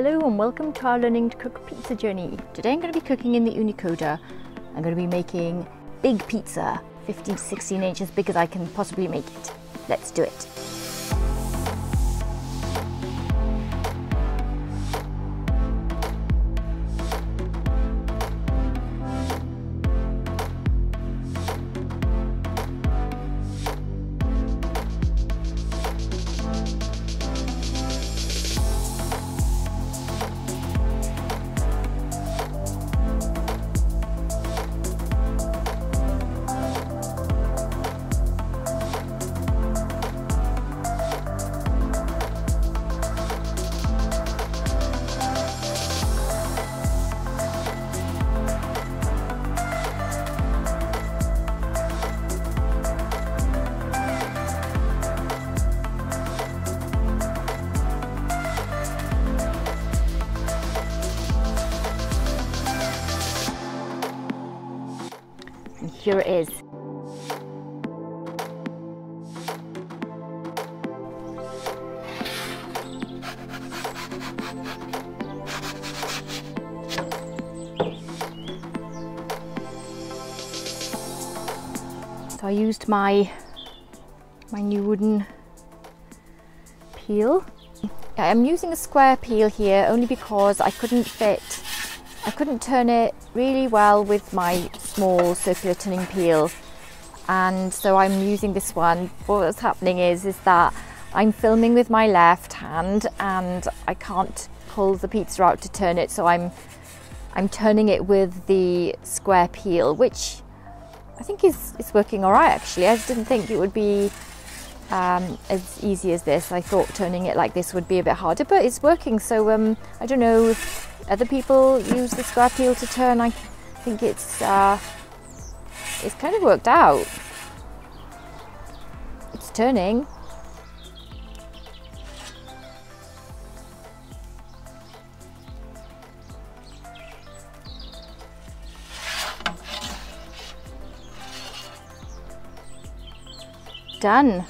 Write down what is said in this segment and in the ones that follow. Hello and welcome to our learning to cook pizza journey. Today I'm going to be cooking in the Ooni Koda. I'm going to be making big pizza, 15 to 16 inches, big as I can possibly make it. Let's do it. And here it is. So I used my new wooden peel. I'm using a square peel here only because I couldn't turn it really well with my small circular turning peel, and so I'm using this one. What's happening is that I'm filming with my left hand and I can't pull the pizza out to turn it, so I'm turning it with the square peel, which I think is working all right actually. I didn't think it would be as easy as this. I thought turning it like this would be a bit harder, but it's working. So I don't know if other people use the square peel to turn. I think it's kind of worked out. It's turning. Done.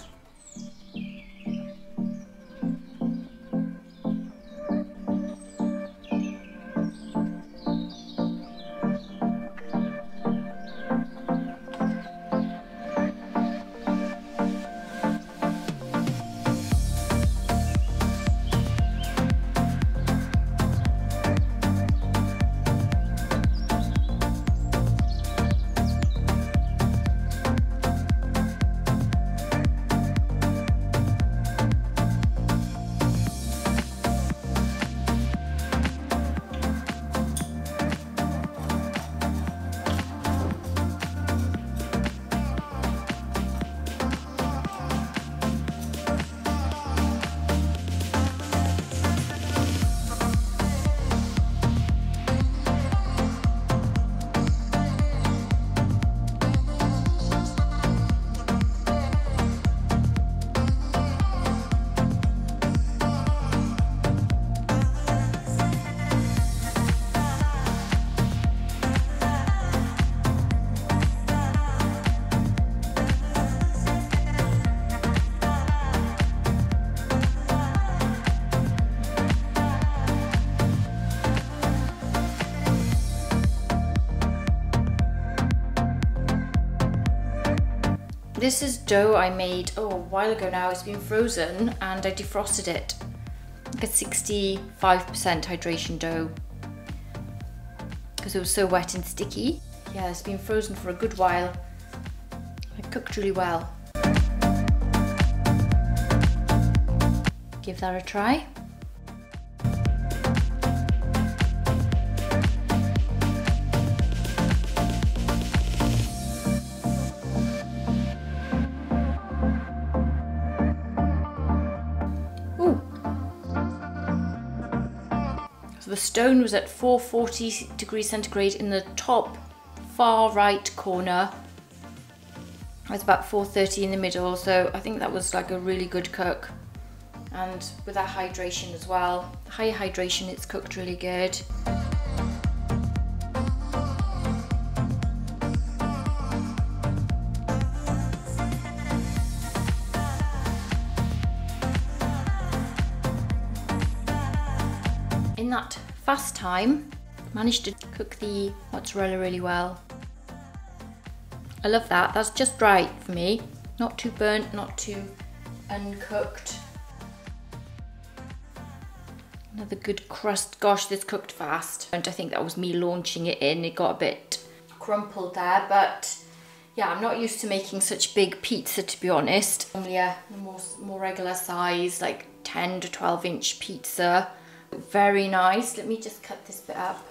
This is dough I made a while ago now. It's been frozen and I defrosted it. Like a 65% hydration dough because it was so wet and sticky. Yeah, it's been frozen for a good while. It cooked really well. Give that a try. The stone was at 440 degrees centigrade in the top far right corner. It's about 430 in the middle, so I think that was like a really good cook. And with that hydration as well, high hydration, it's cooked really good. In that fast time, managed to cook the mozzarella really well. I love that, that's just right for me. Not too burnt, not too uncooked. Another good crust, gosh, this cooked fast. And I think that was me launching it in, it got a bit crumpled there, but yeah, I'm not used to making such big pizza, to be honest. Normally a more regular size, like 10 to 12 inch pizza. Very nice, let me just cut this bit up.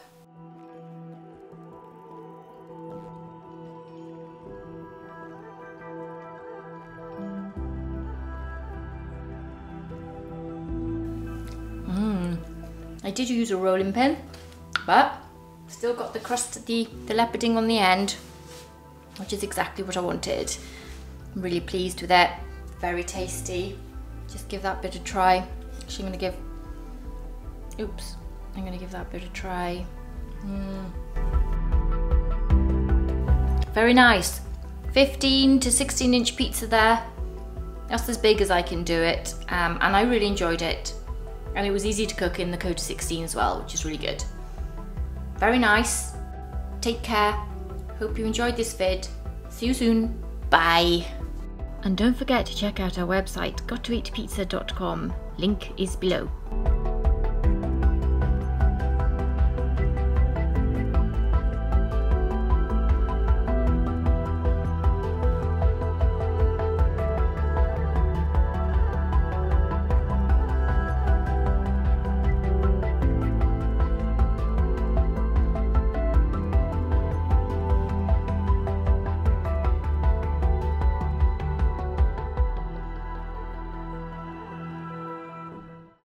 I did use a rolling pin, but still got the crust, the leoparding on the end, which is exactly what I wanted. I'm really pleased with it, very tasty. Just give that bit a try. Actually, I'm gonna give that bit a try. Very nice, 15 to 16 inch pizza there. That's as big as I can do it, and I really enjoyed it. And it was easy to cook in the Got2EatPizza 16 as well, which is really good. Very nice. Take care. Hope you enjoyed this vid. See you soon. Bye. And don't forget to check out our website, Got2EatPizza.com. Link is below.